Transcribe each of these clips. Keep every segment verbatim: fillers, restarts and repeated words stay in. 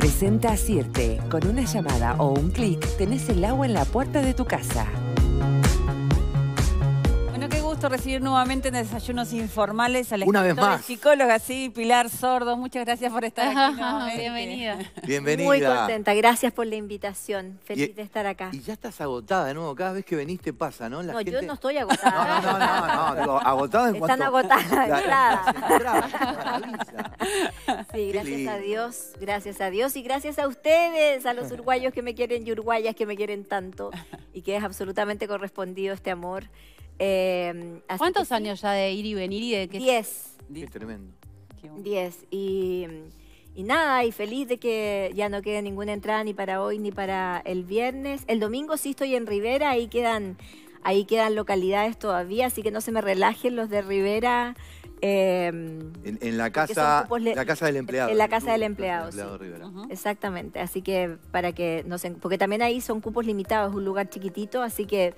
Presenta CIRTE. Con una llamada o un clic tenés el agua en la puerta de tu casa. Recibir nuevamente en Desayunos Informales a la escritora y psicóloga, sí, Pilar Sordo. Muchas gracias por estar aquí nuevamente. Bienvenida. Bienvenida. Muy contenta, gracias por la invitación. Feliz y, de estar acá. Y ya estás agotada de nuevo, cada vez que venís te pasa, ¿no? La no, gente... yo no estoy agotada. No, no, no, no, no, no. Agotada en cuanto... Están agotadas, claro. Sí, gracias a Dios, gracias a Dios y gracias a ustedes, a los uruguayos que me quieren y uruguayas que me quieren tanto y que es absolutamente correspondido este amor. Eh, ¿Cuántos sí? años ya de ir y venir? Y de que Diez. Diez. Es tremendo. Diez. Y, y nada, y feliz de que ya no quede ninguna entrada ni para hoy ni para el viernes. El domingo sí estoy en Rivera, ahí quedan, ahí quedan localidades todavía, así que no se me relajen los de Rivera. Eh, en, en la casa, la casa del empleado. En la casa del empleado, casa del empleado sí. uh-huh. Exactamente. Así que para que no se... Porque también ahí son cupos limitados, es un lugar chiquitito, así que...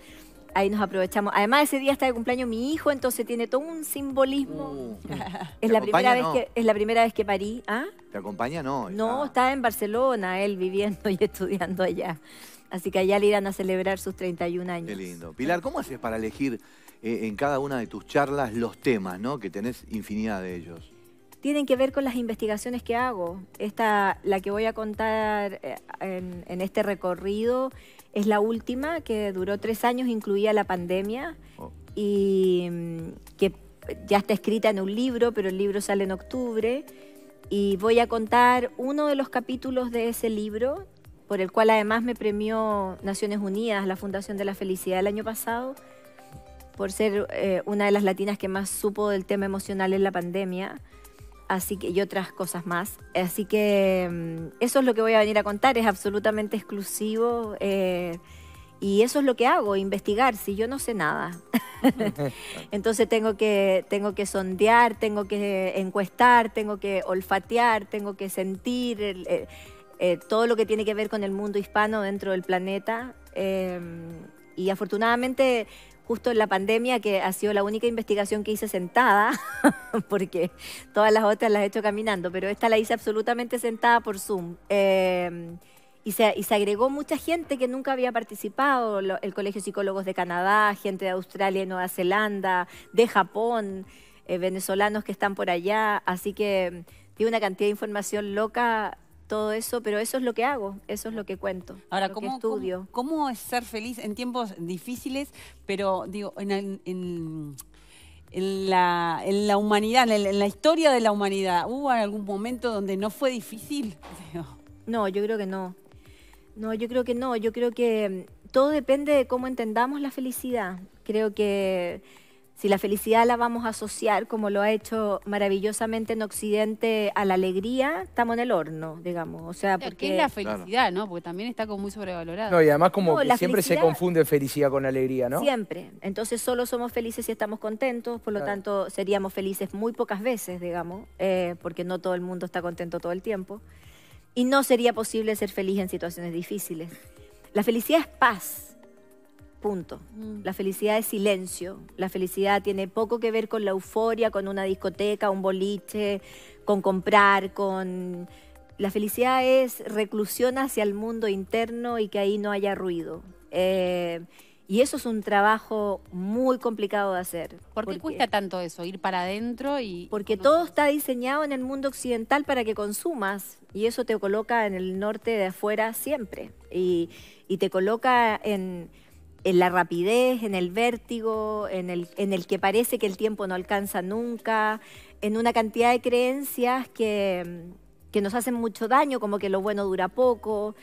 Ahí nos aprovechamos. Además, ese día está de cumpleaños mi hijo, entonces tiene todo un simbolismo. Uh, es, la primera vez no. que, es la primera vez que parí. ¿Ah? ¿Te acompaña? No. No, está en Barcelona, él viviendo y estudiando allá. Así que allá le irán a celebrar sus treinta y un años. Qué lindo. Pilar, ¿cómo haces para elegir eh, en cada una de tus charlas los temas, ¿no? Que tenés infinidad de ellos? Tienen que ver con las investigaciones que hago. Esta, la que voy a contar en, en este recorrido es la última, que duró tres años, incluía la pandemia, oh. y que ya está escrita en un libro, pero el libro sale en octubre. Y voy a contar uno de los capítulos de ese libro, por el cual además me premió Naciones Unidas, la Fundación de la Felicidad, el año pasado, por ser eh, una de las latinas que más supo del tema emocional en la pandemia. Así que, y otras cosas más. Así que eso es lo que voy a venir a contar, es absolutamente exclusivo. Eh, y eso es lo que hago, investigar, si yo no sé nada. Entonces tengo que, tengo que sondear, tengo que encuestar, tengo que olfatear, tengo que sentir eh, eh, todo lo que tiene que ver con el mundo hispano dentro del planeta. Eh, y afortunadamente... Justo en la pandemia, que ha sido la única investigación que hice sentada, porque todas las otras las he hecho caminando, pero esta la hice absolutamente sentada por Zoom. Eh, y, se, y se agregó mucha gente que nunca había participado, lo, el Colegio de Psicólogos de Canadá, gente de Australia y Nueva Zelanda, de Japón, eh, venezolanos que están por allá, así que tiene una cantidad de información loca. Todo eso, pero eso es lo que hago, eso es lo que cuento. Ahora, lo ¿cómo, que estudio? ¿cómo, ¿cómo es ser feliz en tiempos difíciles? Pero, digo, en, en, en, la, en la humanidad, en la, en la historia de la humanidad, ¿hubo algún momento donde no fue difícil? No, yo creo que no. No, yo creo que no. Yo creo que todo depende de cómo entendamos la felicidad. Creo que... Si la felicidad la vamos a asociar, como lo ha hecho maravillosamente en Occidente, a la alegría, estamos en el horno, digamos. O sea, porque... ¿Qué es la felicidad, claro. no? Porque también está como muy sobrevalorada. No, y además como no, que siempre se confunde felicidad con alegría, ¿no? Siempre. Entonces solo somos felices si estamos contentos, por lo claro. tanto seríamos felices muy pocas veces, digamos, eh, porque no todo el mundo está contento todo el tiempo. Y no sería posible ser feliz en situaciones difíciles. La felicidad es paz. Punto. La felicidad es silencio. La felicidad tiene poco que ver con la euforia, con una discoteca, un boliche, con comprar, con... La felicidad es reclusión hacia el mundo interno y que ahí no haya ruido. Eh, y eso es un trabajo muy complicado de hacer. ¿Por qué cuesta tanto eso, ir para adentro y...? Porque todo está diseñado en el mundo occidental para que consumas. Y eso te coloca en el norte de afuera siempre. Y, y te coloca en... en la rapidez, en el vértigo, en el, en el que parece que el tiempo no alcanza nunca, en una cantidad de creencias que, que nos hacen mucho daño, como que lo bueno dura poco,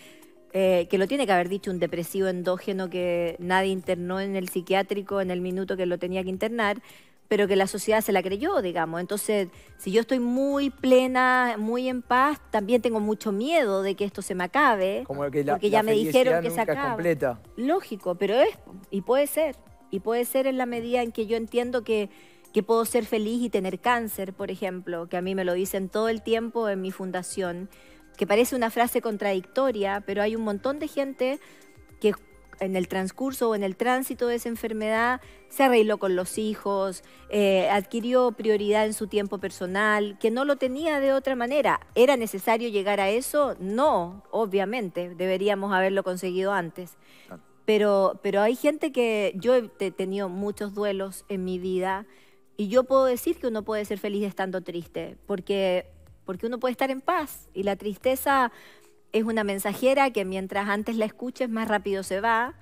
eh, que lo tiene que haber dicho un depresivo endógeno que nadie internó en el psiquiátrico en el minuto que lo tenía que internar, pero que la sociedad se la creyó, digamos. Entonces, si yo estoy muy plena, muy en paz, también tengo mucho miedo de que esto se me acabe, como que la, porque ya la me dijeron que se acaba. Completa. Lógico, pero es, y puede ser, y puede ser en la medida en que yo entiendo que, que puedo ser feliz y tener cáncer, por ejemplo, que a mí me lo dicen todo el tiempo en mi fundación, que parece una frase contradictoria, pero hay un montón de gente que en el transcurso o en el tránsito de esa enfermedad se arregló con los hijos, eh, adquirió prioridad en su tiempo personal, que no lo tenía de otra manera. ¿Era necesario llegar a eso? No, obviamente, deberíamos haberlo conseguido antes. Pero, pero hay gente que... Yo he tenido muchos duelos en mi vida y yo puedo decir que uno puede ser feliz estando triste, porque, porque uno puede estar en paz y la tristeza... Es una mensajera que mientras antes la escuches, más rápido se va,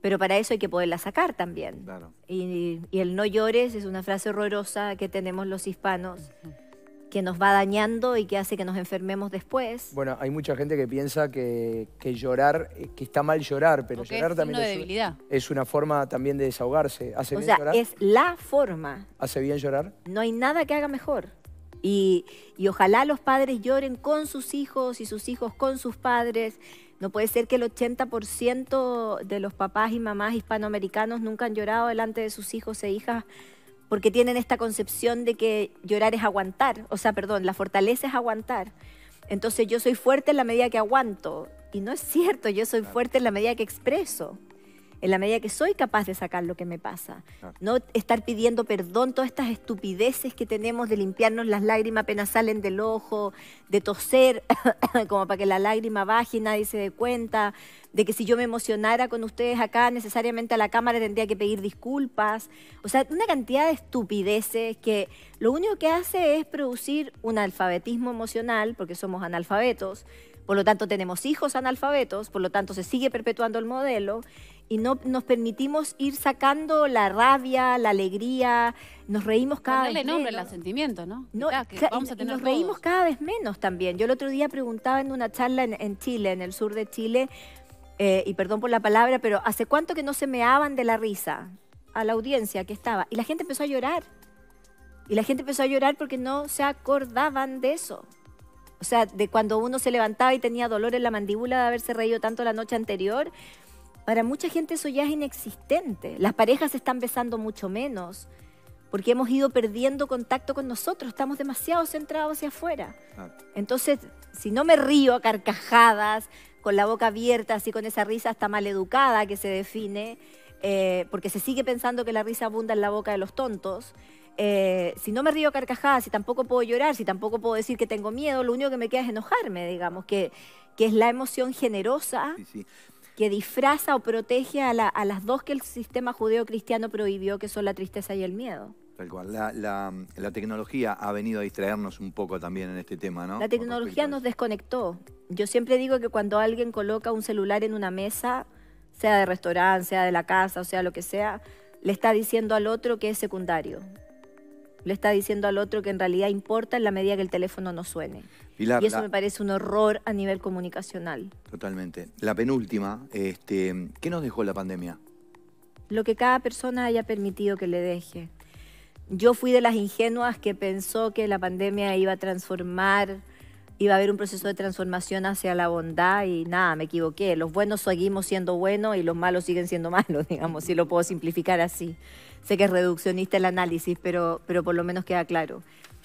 pero para eso hay que poderla sacar también. Claro. Y, y el no llores es una frase horrorosa que tenemos los hispanos, que nos va dañando y que hace que nos enfermemos después. Bueno, hay mucha gente que piensa que, que llorar, que está mal llorar, pero okay, llorar también es, debilidad. es una forma también de desahogarse. ¿Hace o bien sea, llorar? Es la forma. ¿Hace bien llorar? No hay nada que haga mejor. Y, y ojalá los padres lloren con sus hijos y sus hijos con sus padres. No puede ser que el ochenta por ciento de los papás y mamás hispanoamericanos nunca han llorado delante de sus hijos e hijas porque tienen esta concepción de que llorar es aguantar. O sea, perdón, la fortaleza es aguantar. Entonces yo soy fuerte en la medida que aguanto. Y no es cierto, yo soy fuerte en la medida que expreso. En la medida que soy capaz de sacar lo que me pasa. Ah. No estar pidiendo perdón, todas estas estupideces que tenemos de limpiarnos las lágrimas apenas salen del ojo, de toser como para que la lágrima baje y nadie se dé cuenta, de que si yo me emocionara con ustedes acá, necesariamente a la cámara tendría que pedir disculpas. O sea, una cantidad de estupideces que lo único que hace es producir un analfabetismo emocional, porque somos analfabetos, por lo tanto tenemos hijos analfabetos, por lo tanto se sigue perpetuando el modelo y no nos permitimos ir sacando la rabia, la alegría, nos reímos cada Ponle vez nombre menos. Los sentimientos, ¿no? no que vamos a tener nos todos. reímos cada vez menos también. Yo el otro día preguntaba en una charla en, en Chile, en el sur de Chile, eh, y perdón por la palabra, pero ¿hace cuánto que no se meaban de la risa a la audiencia que estaba? Y la gente empezó a llorar. Y la gente empezó a llorar porque no se acordaban de eso. O sea, de cuando uno se levantaba y tenía dolor en la mandíbula de haberse reído tanto la noche anterior, para mucha gente eso ya es inexistente. Las parejas se están besando mucho menos porque hemos ido perdiendo contacto con nosotros, estamos demasiado centrados hacia afuera. Entonces, si no me río a carcajadas, con la boca abierta, así con esa risa hasta maleducada que se define, eh, porque se sigue pensando que la risa abunda en la boca de los tontos, Eh, si no me río carcajadas, si tampoco puedo llorar, si tampoco puedo decir que tengo miedo, lo único que me queda es enojarme, digamos, que, que es la emoción generosa sí, sí. que disfraza o protege a, la, a las dos que el sistema judeo-cristiano prohibió, que son la tristeza y el miedo. Tal cual. La, la, la tecnología ha venido a distraernos un poco también en este tema, ¿no? La tecnología nos desconectó. Yo siempre digo que cuando alguien coloca un celular en una mesa, sea de restaurante, sea de la casa, o sea lo que sea, le está diciendo al otro que es secundario. Le está diciendo al otro que en realidad importa en la medida que el teléfono no suene. Pilar, y eso la... me parece un horror a nivel comunicacional. Totalmente. La penúltima, este, ¿qué nos dejó la pandemia? Lo que cada persona haya permitido que le deje. Yo fui de las ingenuas que pensó que la pandemia iba a transformar, iba a haber un proceso de transformación hacia la bondad y nada, me equivoqué. Los buenos seguimos siendo buenos y los malos siguen siendo malos, digamos, si lo puedo simplificar así. Sé que es reduccionista el análisis, pero, pero por lo menos queda claro.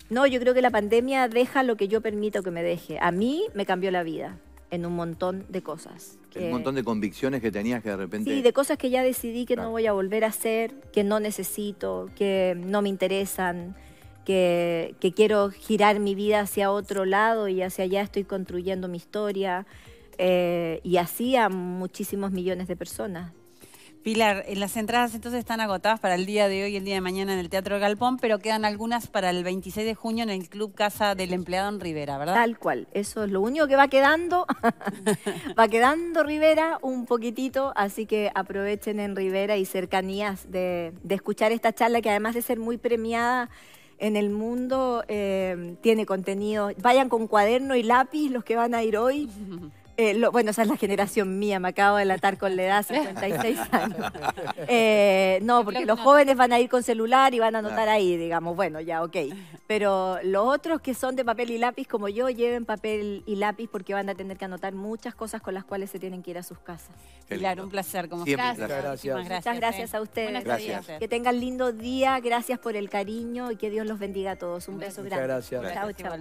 No, yo creo que la pandemia deja lo que yo permito que me deje. A mí me cambió la vida en un montón de cosas. Que, un montón de convicciones que tenías que de repente... Sí, de cosas que ya decidí que claro. no voy a volver a hacer, que no necesito, que no me interesan, que, que quiero girar mi vida hacia otro lado y hacia allá estoy construyendo mi historia. Eh, y así a muchísimos millones de personas. Pilar, las entradas entonces están agotadas para el día de hoy y el día de mañana en el Teatro Galpón, pero quedan algunas para el veintiséis de junio en el Club Casa del Empleado en Rivera, ¿verdad? Tal cual, eso es lo único que va quedando, va quedando Rivera un poquitito, así que aprovechen en Rivera y cercanías de, de escuchar esta charla que además de ser muy premiada en el mundo, eh, tiene contenido. Vayan con cuaderno y lápiz los que van a ir hoy. Eh, lo, bueno, esa es la generación mía, me acabo de delatar con la edad, cincuenta y seis años. Eh, no, porque los jóvenes van a ir con celular y van a anotar ahí, digamos, bueno, ya, ok. Pero los otros que son de papel y lápiz, como yo, lleven papel y lápiz porque van a tener que anotar muchas cosas con las cuales se tienen que ir a sus casas. Pilar, un placer, como siempre. Gracias. Gracias. Muchas gracias, gracias eh. a ustedes. Gracias. Que tengan lindo día, gracias por el cariño y que Dios los bendiga a todos. Un beso grande. Muchas gracias. Chao, chao.